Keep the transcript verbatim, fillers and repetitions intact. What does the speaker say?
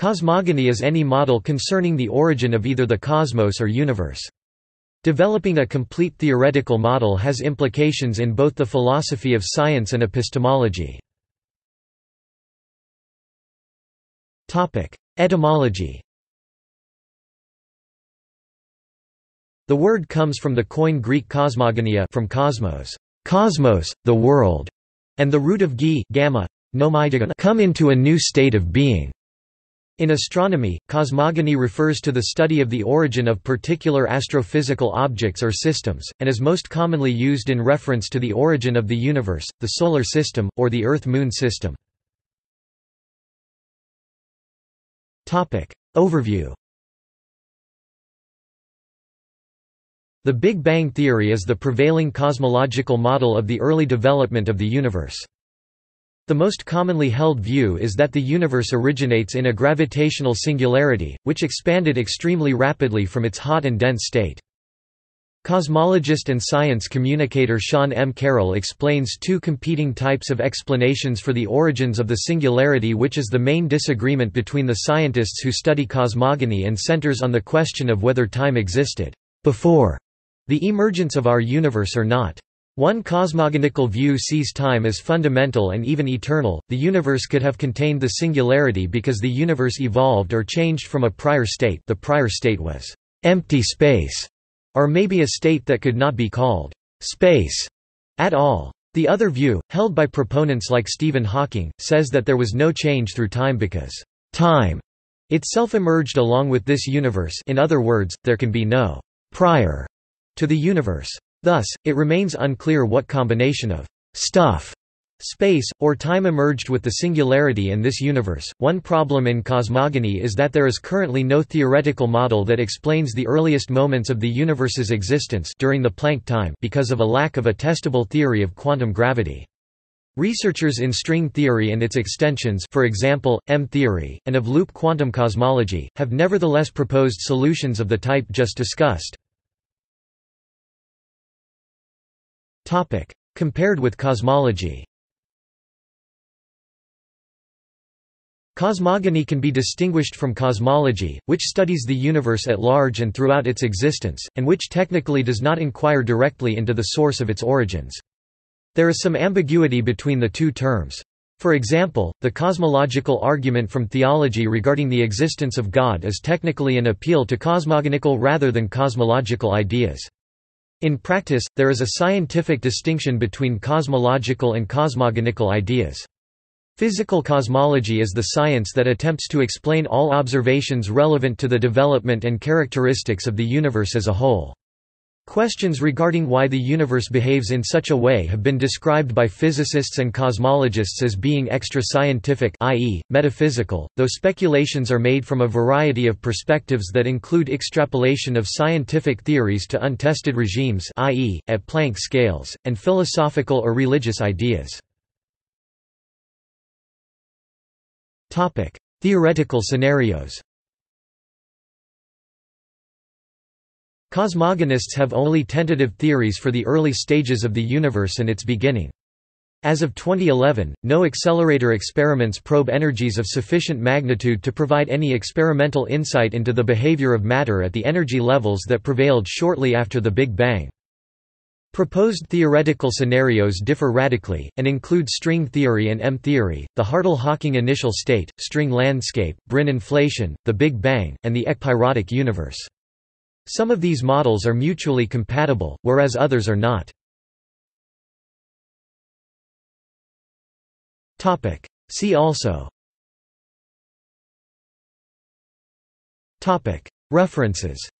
Cosmogony is any model concerning the origin of either the cosmos or universe. Developing a complete theoretical model has implications in both the philosophy of science and epistemology. Etymology. The word comes from the coin Greek cosmogonia, from cosmos, cosmos, the world, and the root of gi, gamma, nomeidegon, come into a new state of being. In astronomy, cosmogony refers to the study of the origin of particular astrophysical objects or systems, and is most commonly used in reference to the origin of the universe, the solar system, or the Earth-Moon system. Topic overview. The Big Bang theory is the prevailing cosmological model of the early development of the universe. The most commonly held view is that the universe originates in a gravitational singularity, which expanded extremely rapidly from its hot and dense state. Cosmologist and science communicator Sean M. Carroll explains two competing types of explanations for the origins of the singularity, which is the main disagreement between the scientists who study cosmogony and centers on the question of whether time existed before the emergence of our universe or not. One cosmogonical view sees time as fundamental and even eternal. The universe could have contained the singularity because the universe evolved or changed from a prior state. The prior state was empty space, or maybe a state that could not be called space at all. The other view, held by proponents like Stephen Hawking, says that there was no change through time because time itself emerged along with this universe. In other words, there can be no prior to the universe. Thus, it remains unclear what combination of stuff, space, or time emerged with the singularity in this universe. One problem in cosmogony is that there is currently no theoretical model that explains the earliest moments of the universe's existence during the Planck time because of a lack of a testable theory of quantum gravity. Researchers in string theory and its extensions, for example, M-theory, and of loop quantum cosmology, have nevertheless proposed solutions of the type just discussed. Topic: compared with cosmology. Cosmogony can be distinguished from cosmology, which studies the universe at large and throughout its existence, and which technically does not inquire directly into the source of its origins. There is some ambiguity between the two terms. For example, the cosmological argument from theology regarding the existence of God is technically an appeal to cosmogonical rather than cosmological ideas. In practice, there is a scientific distinction between cosmological and cosmogonical ideas. Physical cosmology is the science that attempts to explain all observations relevant to the development and characteristics of the universe as a whole. Questions regarding why the universe behaves in such a way have been described by physicists and cosmologists as being extra-scientific, that is, metaphysical, though speculations are made from a variety of perspectives that include extrapolation of scientific theories to untested regimes, that is, at Planck scales, and philosophical or religious ideas. Topic: theoretical scenarios. Cosmogonists have only tentative theories for the early stages of the universe and its beginning. As of twenty eleven, no accelerator experiments probe energies of sufficient magnitude to provide any experimental insight into the behavior of matter at the energy levels that prevailed shortly after the Big Bang. Proposed theoretical scenarios differ radically, and include string theory and M-theory, the Hartle-Hawking initial state, string landscape, brane inflation, the Big Bang, and the ekpyrotic universe. Some of these models are mutually compatible, whereas others are not. See also. References.